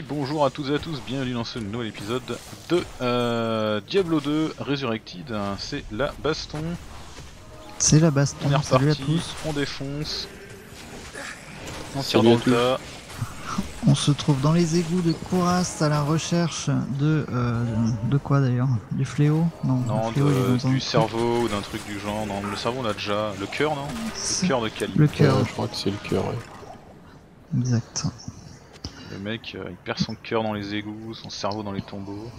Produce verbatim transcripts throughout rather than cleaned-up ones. Et bonjour à toutes et à tous, bienvenue dans ce nouvel épisode de euh, Diablo deux Resurrected, hein, c'est la baston. C'est la baston, on est reparti, salut à tous. On défonce, on tire dans le tas. On se trouve dans les égouts de Kurast à la recherche de... Euh, de quoi d'ailleurs? Du fléau? Non, non fléau, de, du cerveau ou d'un truc du genre, non, le cerveau on l'a déjà, le cœur non? Le cœur de Kali. Le cœur, ouais, je crois que c'est le cœur, ouais. Exact. Le mec, euh, il perd son cœur dans les égouts, son cerveau dans les tombeaux.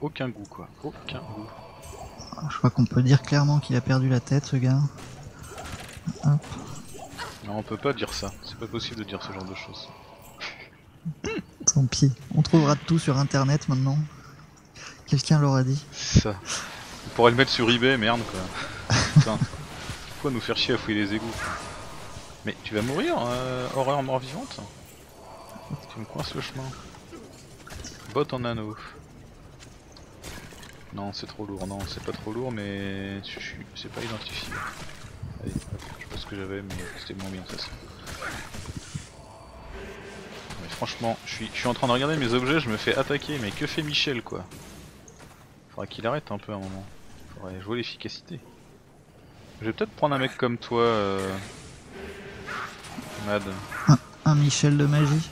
Aucun goût quoi, aucun goût. Je crois qu'on peut dire clairement qu'il a perdu la tête ce gars. Hop. Non, on peut pas dire ça, c'est pas possible de dire ce genre de choses. Tant pis, on trouvera tout sur internet maintenant. Quelqu'un l'aura dit. Ça. On pourrait le mettre sur eBay, merde quoi. Putain, pourquoi nous faire chier à fouiller les égouts? Mais tu vas mourir, euh, horreur mort vivante. Tu me coinces le chemin. Botte en anneau. Non, c'est trop lourd, non, c'est pas trop lourd, mais c'est pas identifié. Allez, je sais pas ce que j'avais, mais c'était moins bien ça. Mais franchement, je suis, je suis en train de regarder mes objets, je me fais attaquer, mais que fait Michel quoi? Faudra qu'il arrête un peu à un moment. Faudrait jouer l'efficacité. Je vais peut-être prendre un mec comme toi, euh... Mad. Un, un Michel de magie.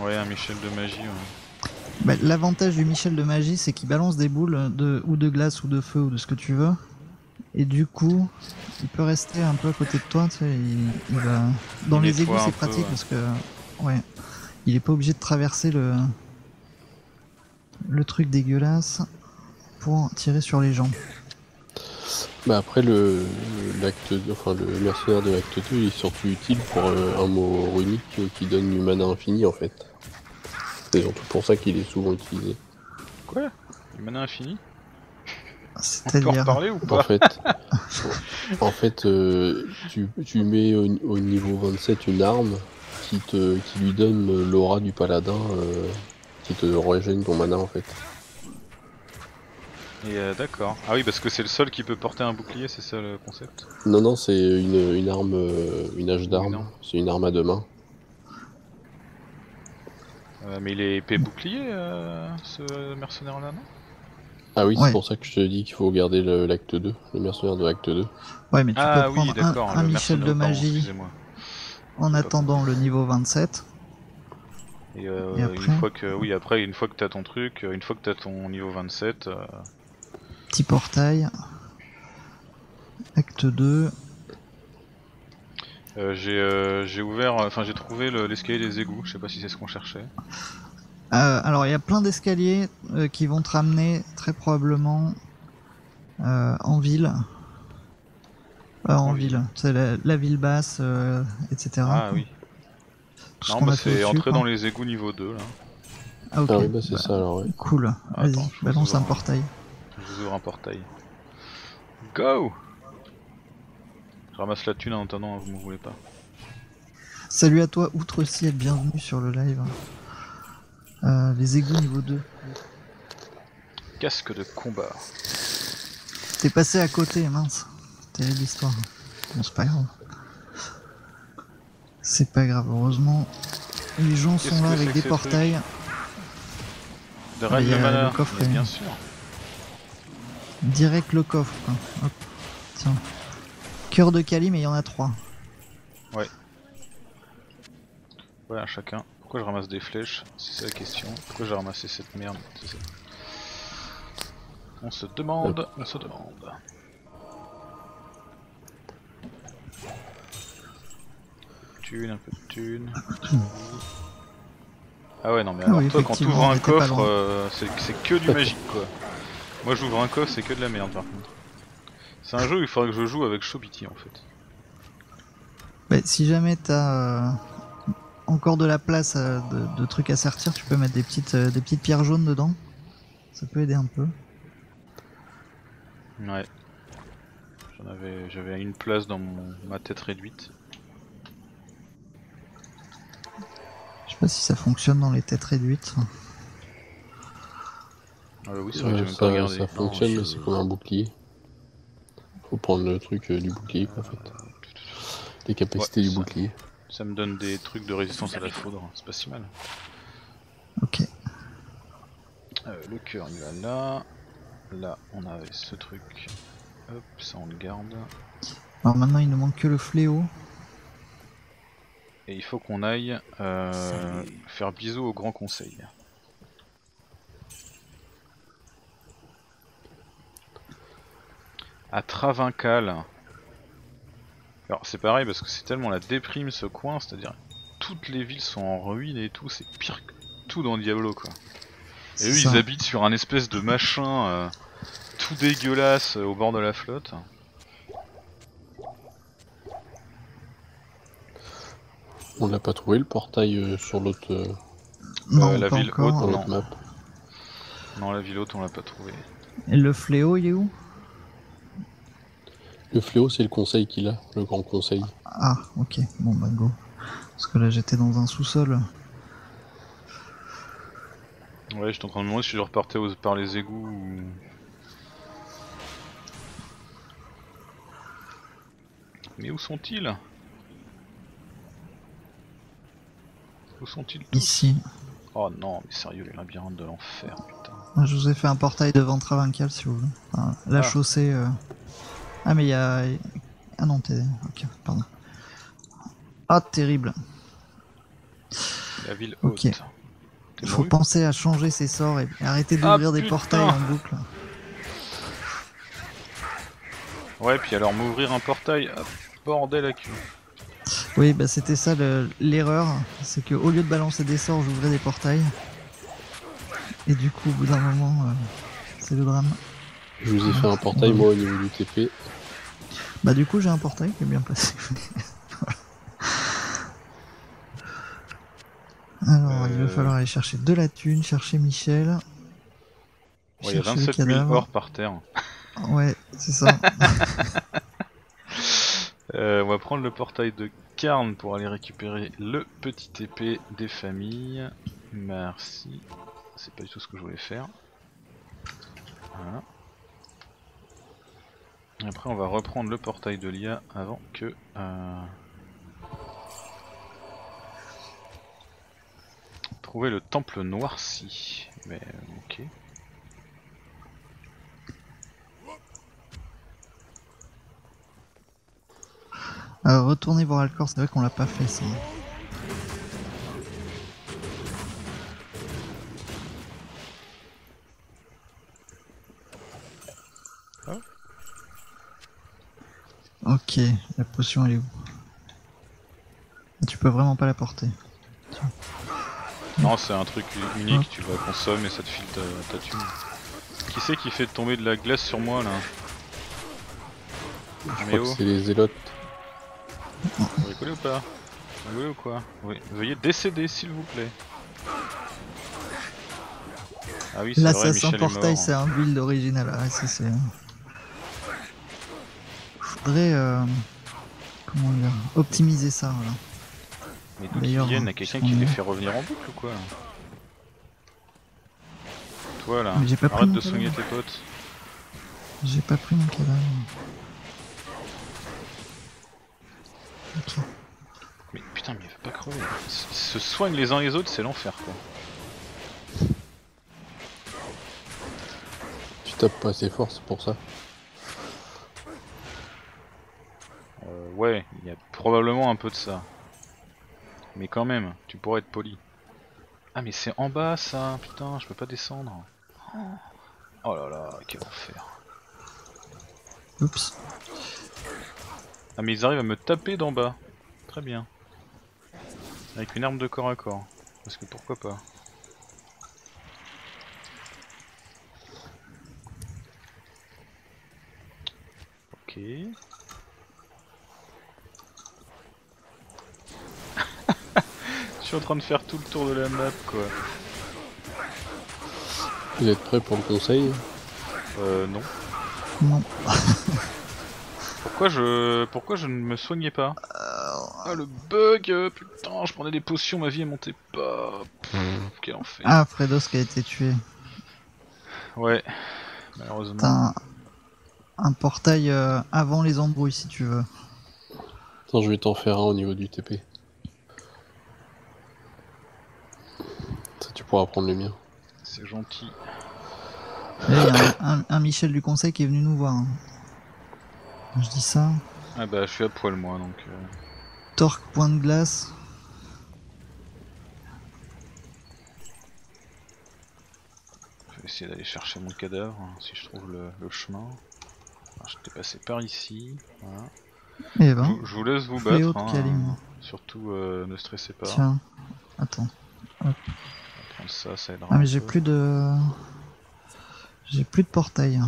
Ouais, un Michel de magie, ouais. Bah, l'avantage du Michel de magie, c'est qu'il balance des boules de, ou de glace ou de feu ou de ce que tu veux, et du coup il peut rester un peu à côté de toi, tu sais, il, il va... dans il les égouts c'est pratique peu, ouais. Parce que ouais, il est pas obligé de traverser le le truc dégueulasse pour tirer sur les gens. Bah après le l'acte enfin le mercenaire de l'acte deux il est surtout utile pour euh, un mot runique qui donne du mana infini en fait. C'est surtout pour ça qu'il est souvent utilisé. Quoi? Du mana infini? On peut en parler ou pas? En fait, en fait euh, tu, tu mets au, au niveau vingt-sept une arme qui, te, qui lui donne l'aura du paladin euh, qui te régène ton mana en fait. Et euh, d'accord. Ah oui, parce que c'est le seul qui peut porter un bouclier, c'est ça le concept? Non, non, c'est une, une arme, une hache d'arme, c'est une arme à deux mains. Euh, mais il est épais bouclier, euh, ce mercenaire là, non? Ah oui, ouais. C'est pour ça que je te dis qu'il faut garder l'acte deux, le mercenaire de l'acte deux. Ouais, mais tu ah, peux oui, prendre un, un Michel de magie en attendant le niveau vingt-sept. Et, euh, et après... une fois que, oui, après, une fois que t'as ton truc, une fois que t'as ton niveau vingt-sept... Euh... Petit portail, acte deux... Euh, j'ai euh, ouvert, enfin euh, j'ai trouvé l'escalier le, des égouts, je sais pas si c'est ce qu'on cherchait. Euh, alors il y a plein d'escaliers euh, qui vont te ramener très probablement euh, en ville. Euh, en, en ville, ville. C'est la, la ville basse, euh, et cetera. Ah oui. Tout non, ce bah c'est entrer dans les égouts niveau deux là. Ah ok, ah, oui, bah, c'est bah, ça alors. Ouais. Cool, ah, vas-y, balance un portail. Un... Je vous ouvre un portail. Go! Je ramasse la thune en attendant, hein, vous me voulez pas. Salut à toi, Outre aussi, et bienvenue sur le live. Euh, les égouts niveau deux. Casque de combat. T'es passé à côté, mince. Terrible l'histoire. Bon, c'est pas grave. C'est pas grave, heureusement. Les gens sont là avec des portails. De règle de malheur, bien sûr. Direct le coffre, quoi. Hop, tiens. Cœur de Kali, mais il y en a trois. Ouais. Voilà, chacun. Pourquoi je ramasse des flèches? C'est la question. Pourquoi j'ai ramassé cette merde? On se demande, on se demande. Thune, un peu de thune. Ah ouais, non mais alors ah oui, toi quand t'ouvres un coffre, euh, c'est que du magique quoi. Moi j'ouvre un coffre, c'est que de la merde par contre. C'est un jeu où il faudrait que je joue avec Shobiti en fait. Bah, si jamais t'as euh, encore de la place euh, de, de trucs à sortir, tu peux mettre des petites, euh, des petites pierres jaunes dedans. Ça peut aider un peu. Ouais. J'en avais, j'avais une place dans mon, ma tête réduite. Je sais pas si ça fonctionne dans les têtes réduites. Ah bah oui, c'est vrai que j'ai même pas regardé. Ça fonctionne, mais c'est comme un bouclier. Faut prendre le truc euh, du bouclier quoi, en fait. Les capacités ouais, du ça. bouclier. Ça me donne des trucs de résistance à la foudre, c'est pas si mal. Ok. Euh, le cœur il va là. Là on a ce truc. Hop, ça on le garde. Alors maintenant il ne manque que le fléau. Et il faut qu'on aille euh, faire bisous au Grand Conseil. À Travincal. Alors c'est pareil parce que c'est tellement la déprime ce coin, c'est-à-dire toutes les villes sont en ruine et tout, c'est pire que tout dans Diablo quoi. Et eux ça. Ils habitent sur un espèce de machin euh, tout dégueulasse euh, au bord de la flotte. On n'a pas trouvé le portail euh, sur l'autre... Euh... Non, euh, la ville haute, non. Map. Non, la ville haute on l'a pas trouvé. Et le fléau il est où ? Le fléau, c'est le conseil qu'il a, le grand conseil. Ah, ok, bon bah go. Parce que là j'étais dans un sous-sol. Ouais, j'étais en train de me demander si je repartais aux... par les égouts ou... Mais où sont-ils? Où sont-ils tous? Ici. Oh non, mais sérieux, les labyrinthes de l'enfer, putain. Moi, je vous ai fait un portail devant Travincal si vous voulez. Enfin, la ah. chaussée... Euh... Ah mais il y a... Ah non t'es... Ok, pardon. Ah terrible. La ville haute. Ok. Il faut penser à changer ses sorts et arrêter d'ouvrir ah, des portails en boucle. Ouais puis alors m'ouvrir un portail, ah, bordel à cul. Oui bah c'était ça l'erreur, le... c'est que au lieu de balancer des sorts j'ouvrais des portails. Et du coup au bout d'un moment euh, c'est le drame. Je vous ai fait un portail moi au niveau du T P. Bah du coup j'ai un portail qui est bien placé. Alors euh... il va falloir aller chercher de la thune, chercher Michel. Ouais, il y a vingt-sept mille morts par terre. Ouais c'est ça. euh, on va prendre le portail de Karn pour aller récupérer le petit T P des familles. Merci. C'est pas du tout ce que je voulais faire. Voilà. Après on va reprendre le portail de l'I A avant que... Euh... Trouver le temple noirci. Mais ok. Euh, retourner voir Alcor, c'est vrai qu'on l'a pas fait ça. Ok, la potion elle est où? Tu peux vraiment pas la porter. Tiens. Non, c'est un truc unique, oh. Tu la consommes et ça te file ta, ta thune. Qui c'est qui fait tomber de la glace sur moi là? Je crois que c'est les zélotes. Vous rigolez ou pas? Vous rigolez ou quoi? Oui. Veuillez décéder s'il vous plaît. Ah oui, c'est vrai, Michel est mort. L'assassin portail c'est un build original, ah si c'est... Euh, comment dire, optimiser ça voilà. Mais d'où qu'ils viennent, il y a quelqu'un qui les fait revenir en boucle ou quoi? Toi là, pas arrête de soigner tes potes. J'ai pas pris mon cadavre. Ok. Mais putain mais il veut pas crever. Ils se soignent les uns les autres, c'est l'enfer quoi. Tu tapes pas assez fort, c'est pour ça. Ouais, il y a probablement un peu de ça. Mais quand même, tu pourrais être poli. Ah mais c'est en bas ça, putain, je peux pas descendre. Oh là là, quel enfer. Oups. Ah mais ils arrivent à me taper d'en bas. Très bien. Avec une arme de corps à corps. Parce que pourquoi pas. Ok. Je suis en train de faire tout le tour de la map quoi. Vous êtes prêts pour le conseil? Euh non. Non. Pourquoi je pourquoi je ne me soignais pas? Ah le bug putain, je prenais des potions, ma vie elle montait pas. Pff, quel enfer. Ah Fredos qui a été tué. Ouais. Malheureusement. T'as un... un portail euh, avant les embrouilles si tu veux. Attends je vais t'en faire un au niveau du T P. Ça, tu pourras prendre le mien. C'est gentil. Il y a un, un, un Michel du conseil qui est venu nous voir. Hein. Je dis ça. Ah bah je suis à poil moi donc. Euh... Torque, point de glace. Je vais essayer d'aller chercher mon cadavre hein, si je trouve le, le chemin. Alors, j'étais passé par ici. Voilà. Et ben, je, je vous laisse vous battre. Hein, hein. Surtout euh, ne stressez pas. Tiens, attends. Hop. Ça, ça aidera. Ah mais j'ai plus de. J'ai plus de portail.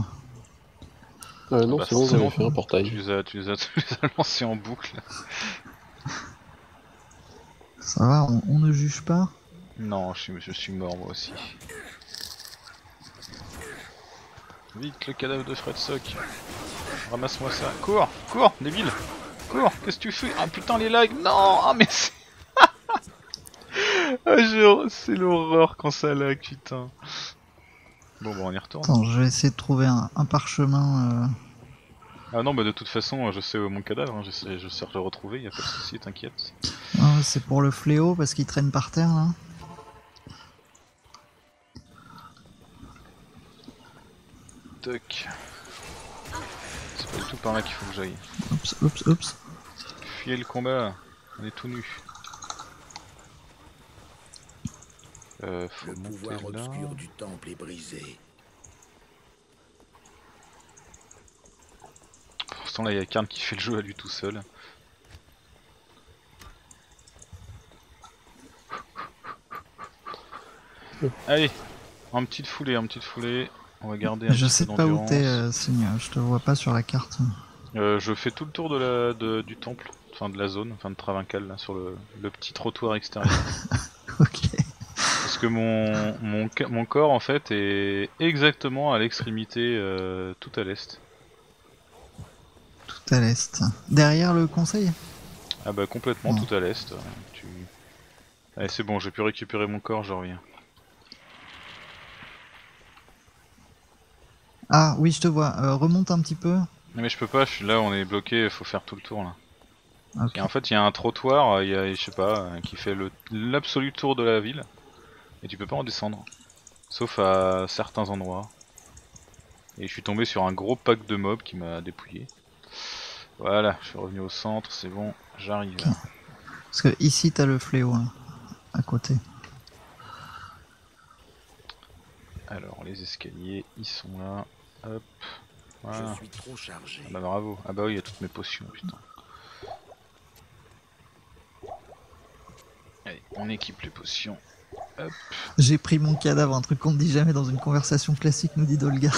Euh, non, bah, c'est bon, j'avais bon, fait un portail. Tu les as, tu les as, tu les as lancés en boucle. Ça va, on, on ne juge pas. Non, je suis, je suis mort moi aussi. Vite, le cadavre de Fred Sock. Ramasse-moi ça. Cours, cours, débile. Cours, qu'est-ce que tu fais? Ah putain, les lags. Non, ah mais c'est. Ah, c'est l'horreur quand ça lag, putain. Bon, bah on y retourne. Attends, je vais essayer de trouver un, un parchemin. Euh... Ah non, bah de toute façon, je sais où est mon cadavre, hein, je sais, je sais le retrouver, y a pas de soucis, t'inquiète. Ah, c'est pour le fléau parce qu'il traîne par terre là. Toc. C'est pas du tout par là qu'il faut que j'aille. Oups, oups, oups. Fuyez le combat, on est tout nus. Euh, faut le pouvoir obscur du temple est brisé. Pour ce temps là il y a Karn qui fait le jeu à lui tout seul. Allez, en petite foulée, en petite foulée, on va garder un je sais peu pas où t'es euh, Seigneur, je te vois pas sur la carte. Euh, je fais tout le tour de la de, du temple, enfin de la zone, enfin de Travincal là, sur le, le petit trottoir extérieur. Ok. Que mon, mon, mon corps en fait est exactement à l'extrémité euh, tout à l'est. Tout à l'est. Derrière le conseil? Ah bah complètement non. Tout à l'est. Tu... Allez c'est bon, j'ai pu récupérer mon corps, je reviens. Ah oui je te vois, euh, remonte un petit peu. Mais je peux pas, je suis là, on est bloqué, faut faire tout le tour là. Okay. Et en fait il y a un trottoir, il y a je sais pas, qui fait l'absolu tour de la ville. Et tu peux pas en descendre, sauf à certains endroits. Et je suis tombé sur un gros pack de mobs qui m'a dépouillé. Voilà, je suis revenu au centre, c'est bon, j'arrive. Okay. Parce que ici t'as le fléau, hein, à côté. Alors les escaliers, ils sont là, hop, voilà. Je suis trop chargé. Ah bah bravo, ah bah oui, il y a toutes mes potions, putain. Allez, on équipe les potions. J'ai pris mon cadavre, un truc qu'on ne dit jamais dans une conversation classique, nous dit Dolga.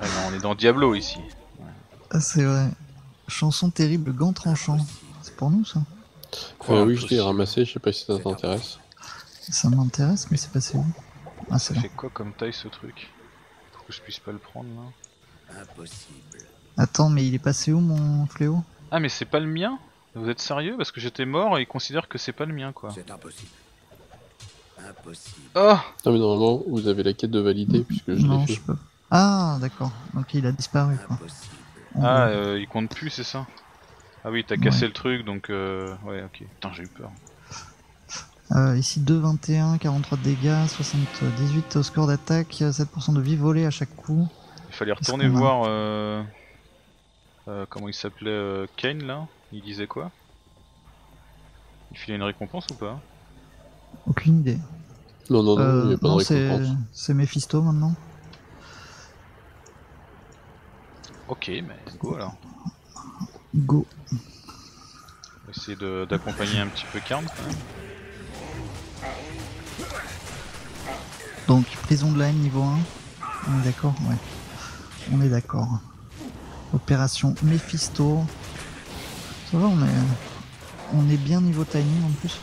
Ah non, on est dans Diablo ici. Ouais. Ah, c'est vrai. Chanson terrible, gant tranchant. C'est pour nous ça? Quoi, euh, oui, je l'ai ramassé, je sais pas si ça t'intéresse. Ça m'intéresse, mais c'est passé où? Ah, ça fait quoi comme taille ce truc? Pour que je puisse pas le prendre là. Impossible. Attends, mais il est passé où mon fléau? Ah, mais c'est pas le mien? Vous êtes sérieux? Parce que j'étais mort et ils considèrent que c'est pas le mien quoi. C'est impossible. Impossible. Oh non mais normalement vous avez la quête de valider puisque je l'ai fait. Peux... Ah d'accord, donc il a disparu quoi. On ah veut... euh, il compte plus c'est ça? Ah oui t'as cassé ouais. Le truc donc euh... ouais ok. Putain j'ai eu peur. Euh, ici deux vingt et un, quarante-trois de dégâts, soixante-dix-huit au score d'attaque, sept pour cent de vie volée à chaque coup. Il fallait retourner voir euh... Euh, comment il s'appelait euh, Kane là, il disait quoi? Il filait une récompense ou pas? Aucune idée. Non, non, non, euh, il n'y a pas non, de récompense. C'est Mephisto maintenant. Ok, mais go alors. Go. On va essayer d'accompagner un petit peu Karn. Donc, prison de la haine niveau un. On est d'accord? Ouais. On est d'accord. Opération Mephisto. Ça va, on est, on est bien niveau timing en plus.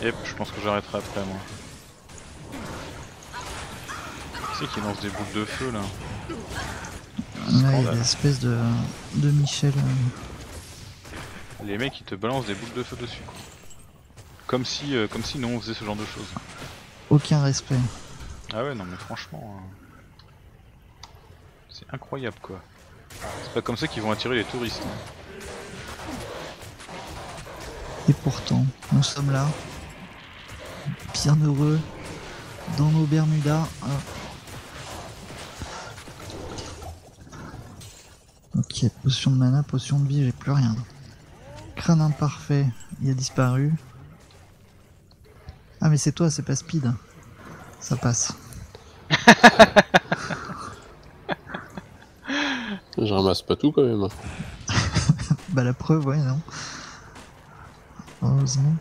Yep, je pense que j'arrêterai après moi. C'est qui lance des boules de feu là. Ouais, il y a une espèce de, de Michel. Euh... Les mecs ils te balancent des boules de feu dessus. Comme si, euh, comme si nous on faisait ce genre de choses. Aucun respect. Ah ouais non mais franchement, euh... c'est incroyable quoi. C'est pas comme ça qu'ils vont attirer les touristes. Hein. Et pourtant, nous sommes là. bien heureux dans nos Bermudas. Ok, potion de mana, potion de vie, j'ai plus rien. Crâne imparfait, il a disparu. Ah mais c'est toi, c'est pas Speed. Ça passe. Je ramasse pas tout quand même. Bah la preuve, ouais, non. Heureusement.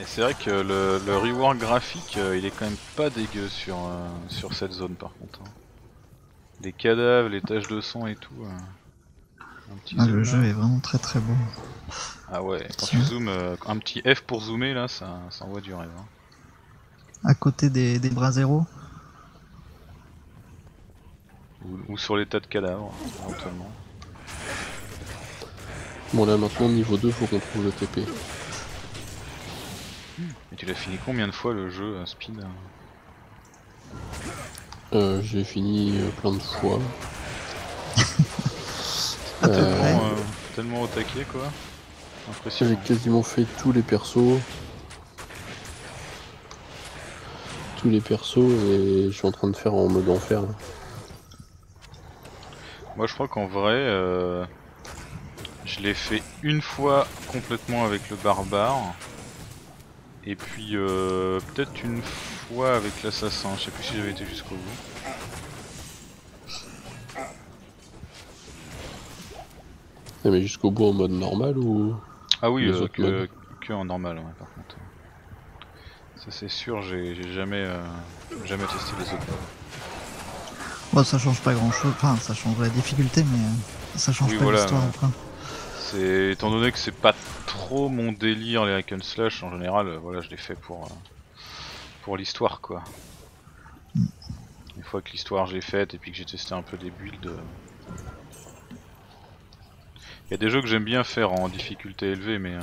Et c'est vrai que le, le reward graphique, il est quand même pas dégueu sur, euh, sur cette zone par contre. Hein. Les cadavres, les taches de sang et tout. Euh. Un petit ah, le là. Jeu est vraiment très très beau. Ah ouais, quand tu zoomes, euh, un petit F pour zoomer là, ça, ça envoie du rêve. Hein. À côté des, des bras zéro ou, ou sur les tas de cadavres, éventuellement. Bon là maintenant niveau deux, faut qu'on trouve le T P. Et tu l'as fini combien de fois le jeu à Speed? Euh, j'ai fini plein de fois. euh, euh, tellement au taquet quoi. Impressionnant. J'ai quasiment fait tous les persos. Tous les persos et je suis en train de faire en mode enfer. Là. Moi je crois qu'en vrai... Euh, je l'ai fait une fois complètement avec le barbare. Et puis euh, peut-être une fois avec l'assassin, je sais plus si j'avais été jusqu'au bout. Ah mais jusqu'au bout en mode normal ou... Ah oui, euh, que, que en normal ouais, par contre. Ça c'est sûr, j'ai jamais, euh, jamais testé les autres. Bon, ça change pas grand chose, enfin ça change la difficulté mais euh, ça change oui, pas l'histoire voilà, enfin. C'est étant donné que c'est pas trop mon délire les hack and slash en général, euh, voilà je l'ai fait pour euh, pour l'histoire quoi. Mm. Une fois que l'histoire j'ai faite et puis que j'ai testé un peu des builds, euh... il y a des jeux que j'aime bien faire en difficulté élevée mais euh...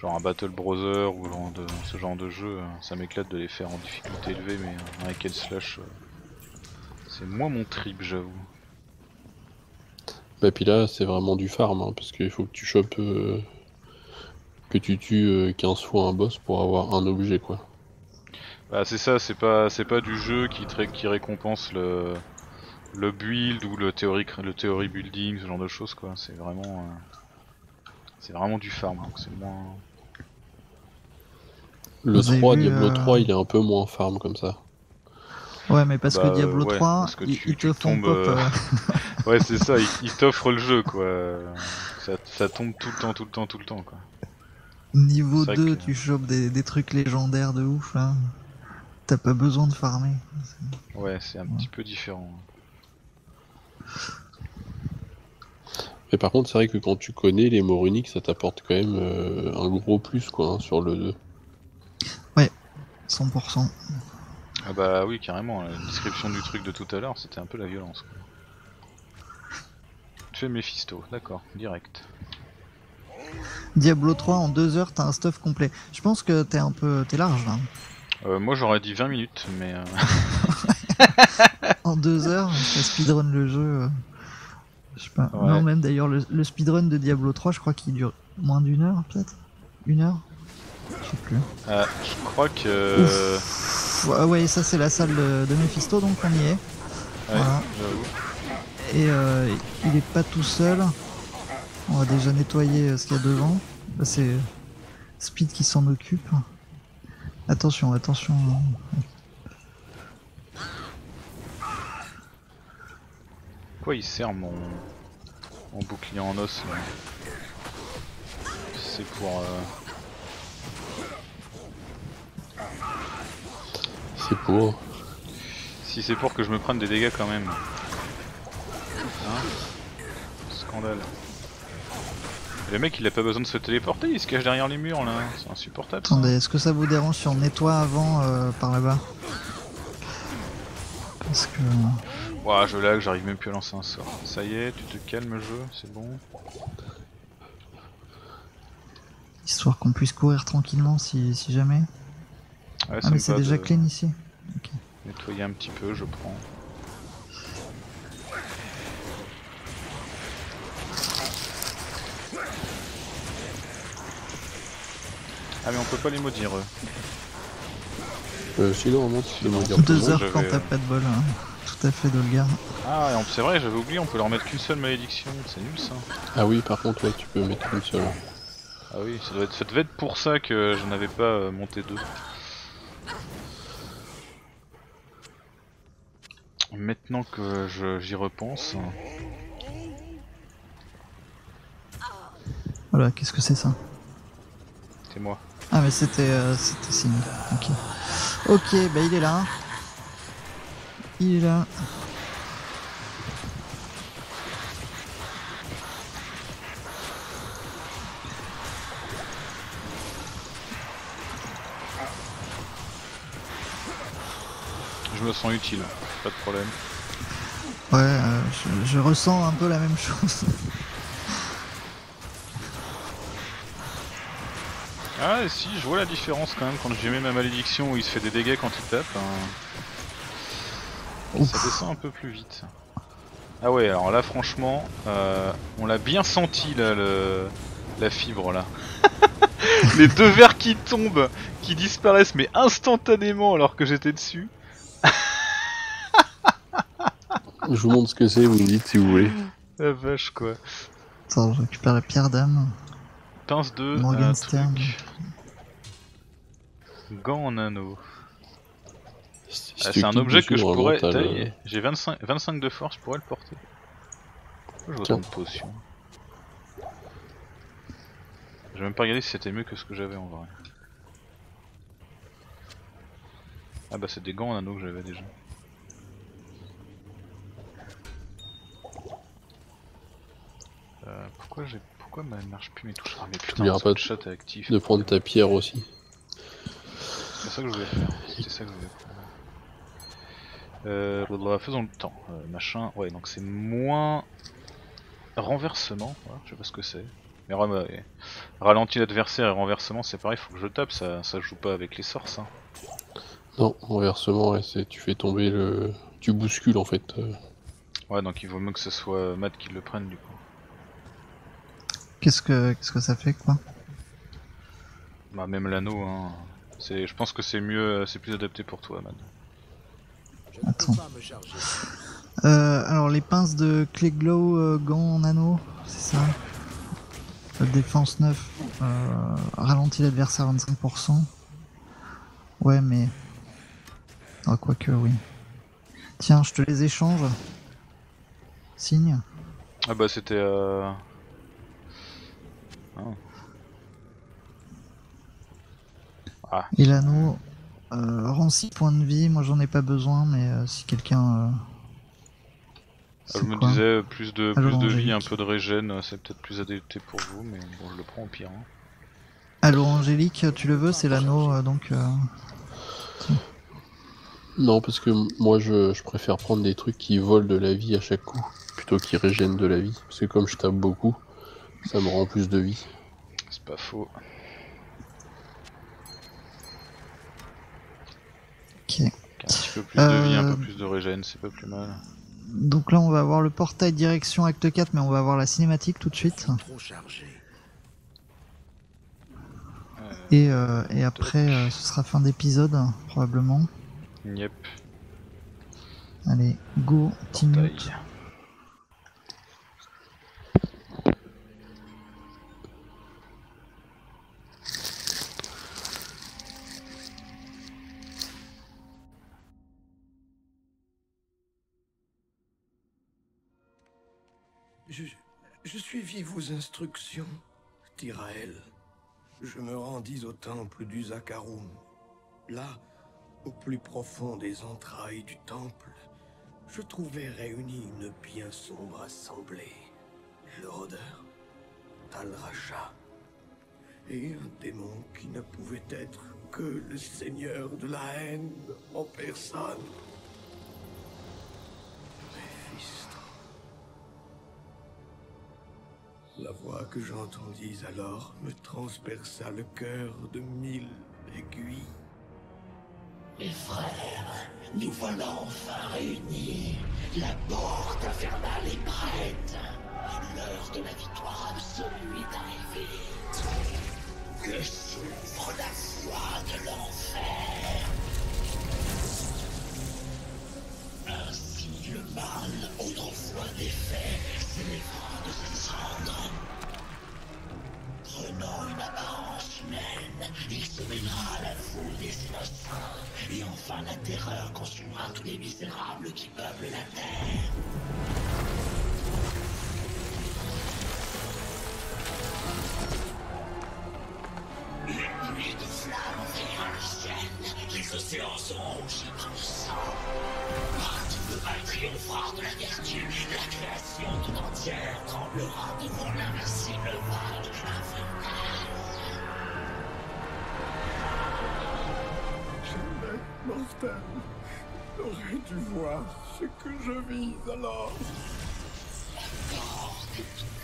genre un Battle Brother ou genre de... ce genre de jeu, euh, ça m'éclate de les faire en difficulté élevée mais euh, un hack and slash euh... c'est moins mon trip j'avoue. Bah puis là c'est vraiment du farm hein, parce qu'il faut que tu chopes, euh, que tu tues euh, quinze fois un boss pour avoir un objet quoi. Bah c'est ça, c'est pas c'est pas du jeu qui, qui récompense le, le build ou le théorie, le theory building, ce genre de choses quoi, c'est vraiment, euh, c'est vraiment du farm, hein, c'est moins... Le trois, vu, Diablo euh... trois il est un peu moins farm comme ça. Ouais mais parce bah, que Diablo ouais, trois, que tu, il te tombe... Euh... ouais c'est ça, il, il t'offre le jeu quoi, ça, ça tombe tout le temps, tout le temps, tout le temps quoi. Niveau deux que... tu chopes des, des trucs légendaires de ouf hein, t'as pas besoin de farmer. Ouais c'est un ouais. petit peu différent. Mais par contre c'est vrai que quand tu connais les mots runiques ça t'apporte quand même euh, un gros plus quoi hein, sur le deux. Ouais, cent pour cent. Ah bah oui carrément, la description du truc de tout à l'heure c'était un peu la violence quoi. Tu fais Mephisto, d'accord, direct. Diablo trois en deux heures t'as un stuff complet. Je pense que t'es un peu... t'es large là. Euh, moi j'aurais dit vingt minutes mais... Euh... en deux heures ça speedrun le jeu. Je sais pas, ouais. Non même d'ailleurs le, le speedrun de Diablo trois je crois qu'il dure moins d'une heure peut-être. Une heure Je sais plus. Ah, je crois que... Ouf. Ouais, ouais, ça c'est la salle de, de Mephisto, donc on y est. Ouais, voilà. Et euh, il est pas tout seul. On va déjà nettoyer ce qu'il y a devant. Là c'est Speed qui s'en occupe. Attention, attention. Quoi il sert mon, mon bouclier en os là? C'est pour... Euh... C'est pour. Si c'est pour que je me prenne des dégâts quand même. Hein, scandale. Le mec il a pas besoin de se téléporter, il se cache derrière les murs là, c'est insupportable. Attendez, est-ce que ça vous dérange si on nettoie avant euh, par là-bas? Parce que... Ouah je lag, j'arrive même plus à lancer un sort. Ça y est, tu te calmes jeu, c'est bon. Histoire qu'on puisse courir tranquillement si, si jamais. Ouais, ah mais c'est déjà de... clean ici. Okay. nettoyer un petit peu, je prends. Ah mais on peut pas les maudire eux. Euh, sinon on monte si les maudire. Deux heures quand t'as pas de bol, hein. Tout à fait Dolgar. Ah c'est vrai, j'avais oublié, on peut leur mettre qu'une seule malédiction, c'est nul ça. Ah oui par contre ouais tu peux mettre qu'une seule. Ah oui, ça doit être, ça devait être pour ça que je n'avais pas monté deux. Maintenant que j'y repense. Voilà, qu'est-ce que c'est ça? C'est moi. Ah mais c'était euh, c'était Signe. Ok. Ok, bah il est là. Il est là. Je me sens utile, pas de problème. Ouais, euh, je, je ressens un peu la même chose. Ah si, je vois la différence quand même quand j'ai mis ma malédiction où il se fait des dégâts quand il tape. Hein. Ça descend un peu plus vite. Ah ouais, alors là franchement, euh, on l'a bien senti là, le... la fibre là. Les deux verres qui tombent, qui disparaissent mais instantanément alors que j'étais dessus. Je vous montre ce que c'est, vous me dites si vous voulez. La vache quoi. Attends, je récupère la pierre d'âme. Pince de Morgan Stern. Gant en anneau. Si ah, c'est un objet que je pourrais tailler. Euh... J'ai vingt-cinq, vingt-cinq de force, je pourrais le porter. Pourquoi j'ai autant de potions? J'ai même pas regardé si c'était mieux que ce que j'avais en vrai. Ah bah c'est des gants en anneau que j'avais déjà. Euh, pourquoi j'ai... Pourquoi ma marche plus mes touches? Ah mais putain, le shot est actif. De prendre ta pierre aussi. C'est ça que je voulais faire. C'est ça que je voulais faire. Euh, faisons le temps. Euh, machin. Ouais, donc c'est moins renversement. Voilà, je sais pas ce que c'est. Mais ouais, ralentir l'adversaire et renversement, c'est pareil. Faut que je tape. Ça, ça joue pas avec les sorts, ça. Non, renversement, ouais, c'est tu fais tomber le, tu bouscules en fait. Ouais, donc il vaut mieux que ce soit Matt qui le prenne du coup. Qu'est-ce que qu'est-ce que ça fait quoi? Bah même l'anneau hein. C'est je pense que c'est mieux, c'est plus adapté pour toi Amad. Attends. Euh, alors les pinces de clé glow euh, gants en anneau, c'est ça. Défense neuf, euh, ralentit l'adversaire à vingt-cinq pour cent. Ouais mais ah quoique oui. Tiens, je te les échange. Signe. Ah bah c'était euh... Oh. Ah. Et l'anneau euh, rend six points de vie, moi j'en ai pas besoin mais euh, si quelqu'un... Euh... Ah, je me disais plus de, plus de vie, un peu de régène, c'est peut-être plus adapté pour vous mais bon je le prends au pire. Hein. Allô Angélique, tu le veux? C'est l'anneau euh, donc... Euh... Non parce que moi je, je préfère prendre des trucs qui volent de la vie à chaque coup plutôt qu'ils régènent de la vie parce que comme je tape beaucoup... Ça me rend plus de vie. C'est pas faux. Ok. Un petit peu plus euh... de vie, un peu plus de régène, c'est pas plus mal. Donc là on va avoir le portail direction acte quatre, mais on va avoir la cinématique tout de suite. Trop chargé. Et, euh, et après euh, ce sera fin d'épisode, probablement. Yep. Allez, go, team up. Je, je suivis vos instructions, Tyrael. Je me rendis au temple du Zakaroum. Là, au plus profond des entrailles du temple, je trouvais réunie une bien sombre assemblée. Le rôdeur, Talracha, et un démon qui ne pouvait être que le seigneur de la haine en personne. La voix que j'entendis alors me transperça le cœur de mille aiguilles. Il fallait Nous voilà enfin réunis. La porte infernale est prête. L'heure de la victoire absolue est arrivée. Que s'ouvre la voie de l'enfer. Ainsi le mal, autrefois défait, s'élèvera de ses cendres. Prenant une apparence humaine, il se mêlera à la foule des innocents, et enfin la terreur consumera tous les misérables qui peuplent la terre. Une pluie de flammes envahira le ciel, les océans seront rougis par le sang. Partout le mal triomphera de la vertu, la création tout entière tremblera devant l'invincible vague infernale. Mortel, t'aurais dû voir ce que je vis alors. La porte est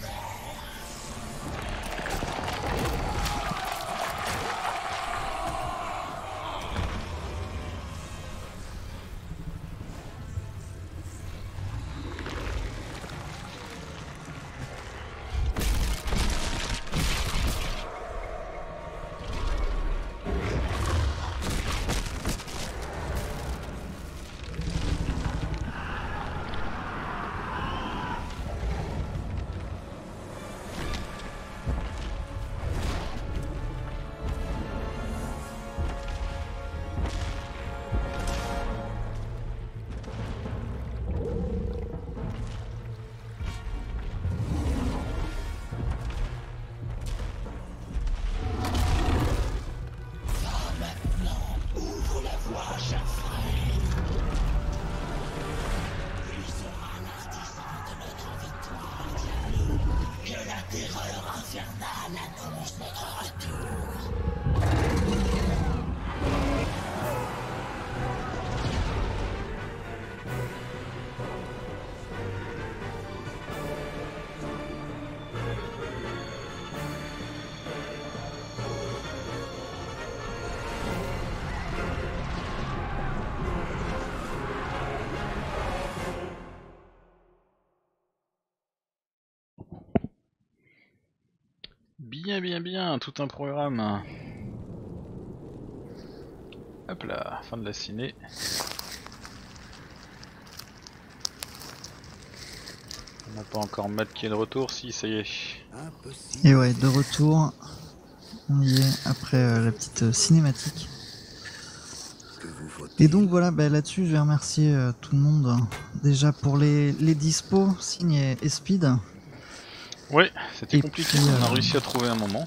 bien, bien, bien, tout un programme. Hop là, fin de la ciné. On n'a pas encore Matt qui est de retour, si, ça y est. Et ouais, de retour. On y est après euh, la petite euh, cinématique. Et donc voilà, bah, là-dessus, je vais remercier euh, tout le monde. Déjà pour les, les dispos, Signe et, et Speed. Ouais, c'était compliqué, puis, on a réussi à trouver un moment.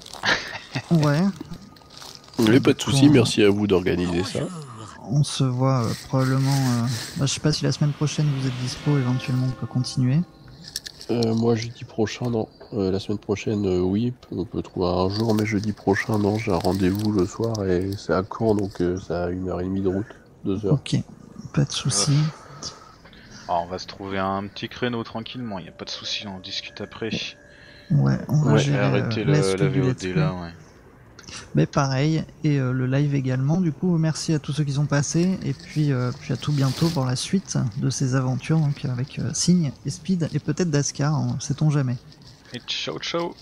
Ouais. Oui, pas de soucis, on... merci à vous d'organiser ça. On se voit euh, probablement... Euh... Bah, je sais pas si la semaine prochaine vous êtes dispo, éventuellement on peut continuer. Euh, moi jeudi prochain, non. Euh, la semaine prochaine, euh, oui, on peut trouver un jour, mais jeudi prochain, non, j'ai un rendez-vous le soir et c'est à Caen, donc euh, ça a une heure et demie de route, deux heures. Ok, pas de soucis. Euh... Alors, on va se trouver un petit créneau tranquillement, il n'y a pas de soucis, on discute après. Ouais, on va ouais, arrêter euh, le, la V O D là, ouais. Mais pareil, et euh, le live également, du coup, merci à tous ceux qui sont passés, et puis, euh, puis à tout bientôt pour la suite de ces aventures, donc avec euh, Signe, et Speed, et peut-être Daskar, sait-on jamais. Et ciao ciao.